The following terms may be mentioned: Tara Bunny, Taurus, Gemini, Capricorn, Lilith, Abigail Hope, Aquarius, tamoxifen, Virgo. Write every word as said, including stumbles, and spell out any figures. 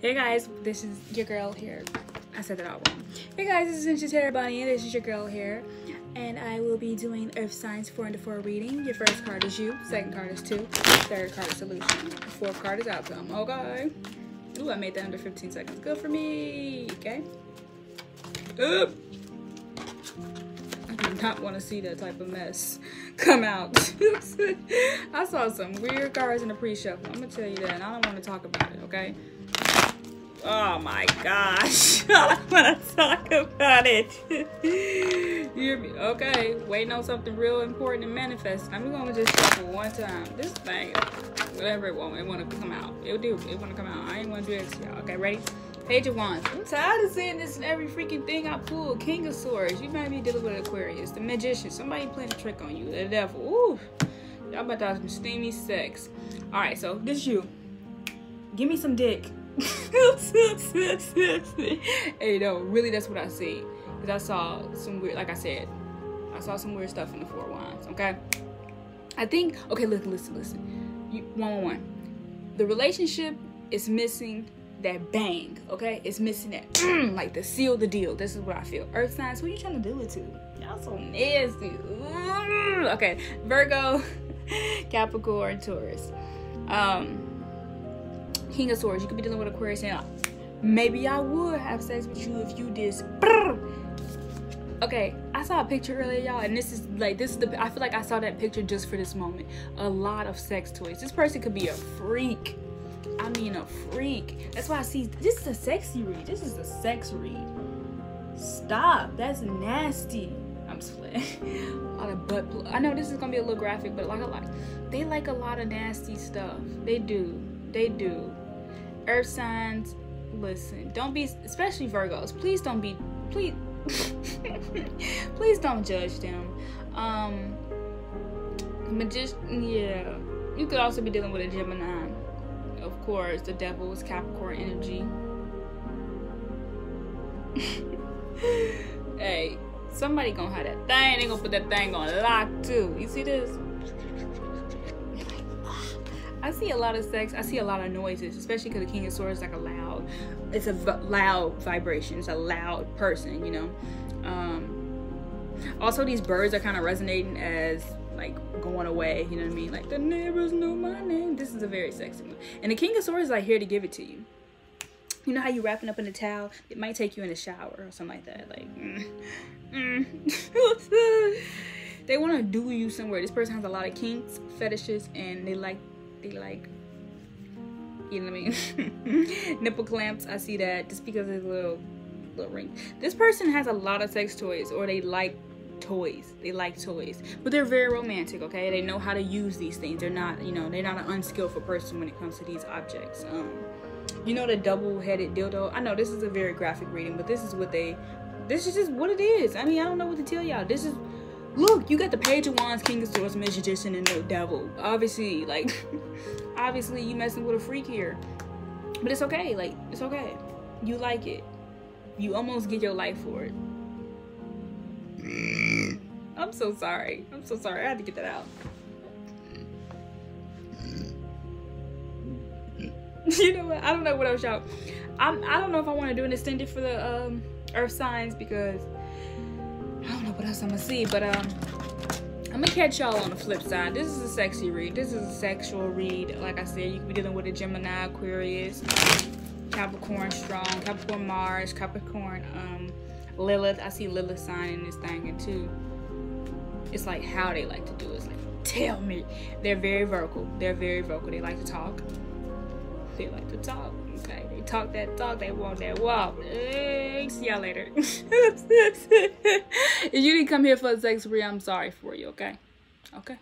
Hey guys, this is your girl here. I said that all wrong. Hey guys, this is Tara Bunny, and this is your girl here. And I will be doing Earth Signs four into four reading. Your first card is you, second card is two, third card is solution, fourth card is outcome. Okay. Ooh, I made that under fifteen seconds. Good for me. Okay. Ooh. I do not want to see that type of mess come out. I saw some weird cards in the pre-shuffle. I'm going to tell you that, and I don't want to talk about it, okay? Oh my gosh. I don't want to talk about it. You hear me? Okay, waiting on something real important to manifest. I'm going to just shuffle one time. This thing, whatever it wants, it want to come out. It do. It want to come out. I ain't want to do it to y'all. Okay, ready? Page of Wands. I'm tired of seeing this in every freaking thing I pull. King of Swords. You might be dealing with Aquarius. The Magician. Somebody playing a trick on you. The Devil. Ooh. Y'all about to have some steamy sex. Alright, so this you. Give me some dick. Hey, no, really, that's what I see. Because I saw some weird, like I said, I saw some weird stuff in the Four of Wands, okay? I think, okay, look, listen, listen. You, one, one, one. The relationship is missing that bang, okay? It's missing that, like the seal the deal. This is what I feel. Earth signs, who you trying to do it to? Y'all so nasty. Okay, Virgo, Capricorn, Taurus. Um... King of Swords, you could be dealing with Aquarius, and maybe I would have sex with you if you did. Okay, I saw a picture earlier, y'all, and this is like this is the. I feel like I saw that picture just for this moment. A lot of sex toys. This person could be a freak. I mean, a freak. That's why I see this is a sexy read. This is a sex read. Stop. That's nasty. I'm just playing. A lot of butt. I know this is gonna be a little graphic, but like a lot, they like a lot of nasty stuff. They do. They do. Earth signs, listen, don't be, especially Virgos, please don't be, please, please don't judge them. Um, magician, yeah, you could also be dealing with a Gemini. Of course, the Devil is Capricorn energy. Hey, somebody gonna have that thing, they gonna put that thing on lock too. You see this? I see a lot of sex. I see a lot of noises, especially because the King of Swords is like a loud. It's a v loud vibration. It's a loud person, you know. Um, also, these birds are kind of resonating as like going away. You know what I mean? Like the neighbors know my name. This is a very sexy one. And the King of Swords is like here to give it to you. You know how you wrapping up in a towel? It might take you in a shower or something like that. Like. Mm, mm. They want to do you somewhere. This person has a lot of kinks, fetishes, and they like. They like, you know what I mean? Nipple clamps, I see that just because of the little, little ring. This person has a lot of sex toys, or they like toys. They like toys, but they're very romantic, okay? They know how to use these things. They're not, you know, they're not an unskillful person when it comes to these objects. Um, you know, the double-headed dildo. I know this is a very graphic reading, but this is what they, this is just what it is. I mean, I don't know what to tell y'all. This is, look, you got the Page of Wands, King of Swords, Magician, and the Devil. Obviously, like, obviously you messing with a freak here. But it's okay, like, it's okay. You like it. You almost get your life for it. I'm so sorry. I'm so sorry. I had to get that out. You know what? I don't know what else, y'all. I'm, I don't know if I want to do an extended for the um, Earth Signs because... I don't know what else I'm gonna see, but um, I'm gonna catch y'all on the flip side. This is a sexy read. This is a sexual read. Like I said, you could be dealing with a Gemini, Aquarius, Capricorn strong, Capricorn Mars, Capricorn um, Lilith. I see Lilith sign in this thing, and too. It's like how they like to do it. It's like, tell me. They're very vocal. They're very vocal. They like to talk. They like to talk. Okay, they talk that talk, they walk that walk. Hey, see y'all later. If you didn't come here for a sex read, I'm sorry for you, okay? Okay.